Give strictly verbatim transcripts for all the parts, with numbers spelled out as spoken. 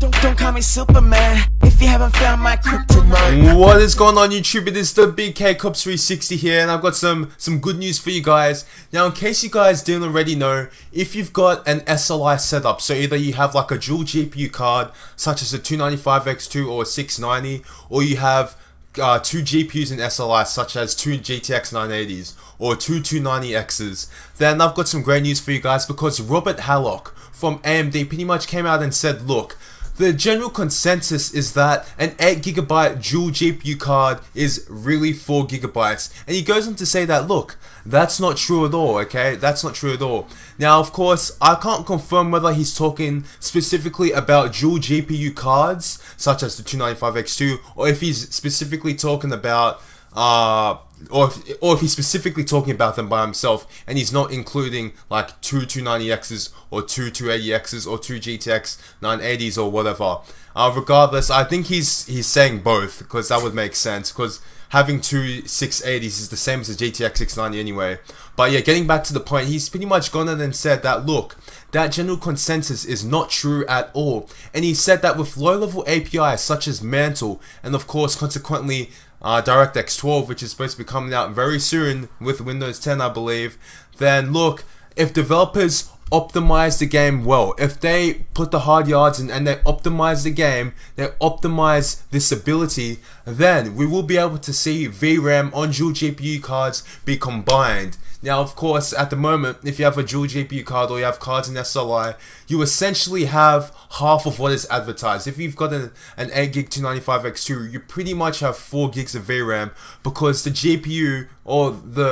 Don't, don't call me Superman if you haven't found my kryptonite. What is going on, YouTube? It is TheBigKCops three sixty here, and I've got some some good news for you guys. Now, in case you guys didn't already know, if you've got an S L I setup, so either you have like a dual G P U card, such as a two ninety-five X two or a six ninety, or you have uh, two G P Us in S L I, such as two G T X nine eighties or two two ninety X's, then I've got some great news for you guys, because Robert Hallock from A M D pretty much came out and said, look, the general consensus is that an eight gigabyte dual G P U card is really four gigabytes. And he goes on to say that, look, that's not true at all, okay? That's not true at all. Now, of course, I can't confirm whether he's talking specifically about dual G P U cards, such as the two ninety-five X two, or if he's specifically talking about uh or if, or if he's specifically talking about them by himself and he's not including like two two ninety X's or two two eighty X's or two G T X nine eighties or whatever. Uh, regardless, I think he's he's saying both, because that would make sense, because having two six eighties is the same as the G T X six ninety anyway. But yeah, getting back to the point, he's pretty much gone in and said that, look, that general consensus is not true at all. And he said that with low-level A P Is such as Mantle, and of course, consequently, Uh, DirectX twelve, which is supposed to be coming out very soon with Windows ten, I believe, then look, if developers optimize the game well, if they put the hard yards in and they optimize the game, they optimize this ability, then we will be able to see V RAM on dual G P U cards be combined. Now, of course, at the moment, if you have a dual G P U card or you have cards in S L I, you essentially have half of what is advertised. If you've got an, an eight gig two ninety-five X two, you pretty much have four gigs of V RAM, because the G P U or the,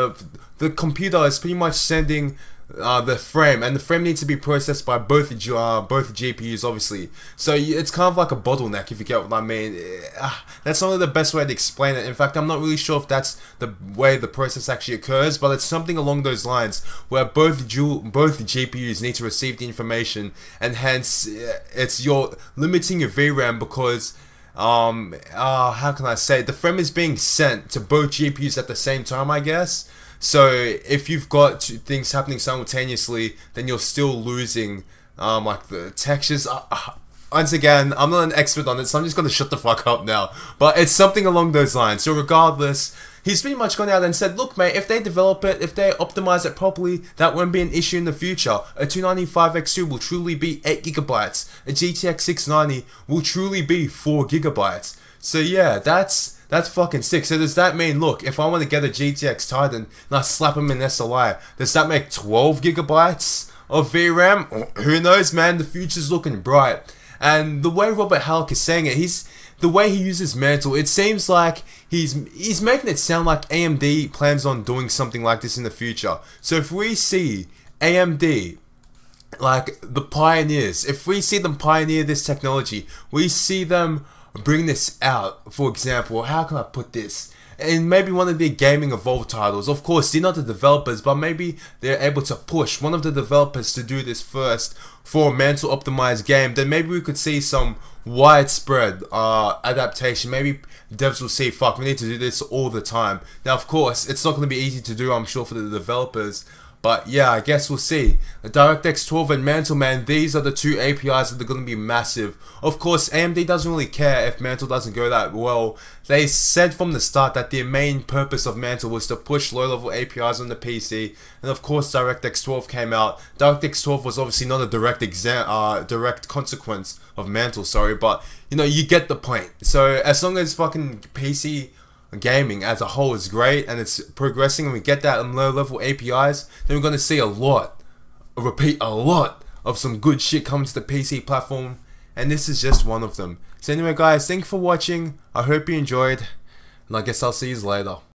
the computer is pretty much sending Uh, the frame, and the frame needs to be processed by both uh, both G P Us, obviously. So it's kind of like a bottleneck, if you get what I mean. Uh, that's not really the best way to explain it. In fact, I'm not really sure if that's the way the process actually occurs, but it's something along those lines, where both dual, both G P Us need to receive the information, and hence it's you're limiting your V RAM, because um uh, how can I say, the frame is being sent to both G P Us at the same time, I guess. So if you've got two things happening simultaneously, then you're still losing um, like the textures. Uh, uh, once again, I'm not an expert on it, so I'm just going to shut the fuck up now. But it's something along those lines. So regardless, he's pretty much gone out and said, look, mate, if they develop it, if they optimize it properly, that won't be an issue in the future. A two ninety-five X two will truly be eight gigabytes. A G T X six ninety will truly be four gigabytes. So yeah, that's... that's fucking sick. So does that mean, look, if I want to get a G T X Titan and I slap him in S L I, does that make twelve gigabytes of V RAM? Who knows, man? The future's looking bright. And the way Robert Hallock is saying it, he's the way he uses Mantle, it seems like he's he's making it sound like A M D plans on doing something like this in the future. So if we see A M D, like the pioneers, if we see them pioneer this technology, we see them bring this out, for example, how can I put this, and maybe one of the Gaming Evolved titles, of course they're not the developers, but maybe they're able to push one of the developers to do this first for a Mantle optimized game, then maybe we could see some widespread uh, adaptation. Maybe devs will see, fuck, we need to do this all the time. Now, of course, it's not going to be easy to do, I'm sure, for the developers. But yeah, I guess we'll see. DirectX twelve and Mantle, man, these are the two A P Is that are going to be massive. Of course, A M D doesn't really care if Mantle doesn't go that well. They said from the start that their main purpose of Mantle was to push low-level A P Is on the P C. And of course, DirectX twelve came out. DirectX twelve was obviously not a direct exam, uh, direct consequence of Mantle, sorry. But, you know, you get the point. So, as long as fucking P C gaming as a whole is great and it's progressing, and we get that on low level A P Is, then we're going to see a lot, a repeat a lot of some good shit coming to the P C platform, and this is just one of them. So anyway, guys, thank you for watching, I hope you enjoyed, and I guess I'll see you later.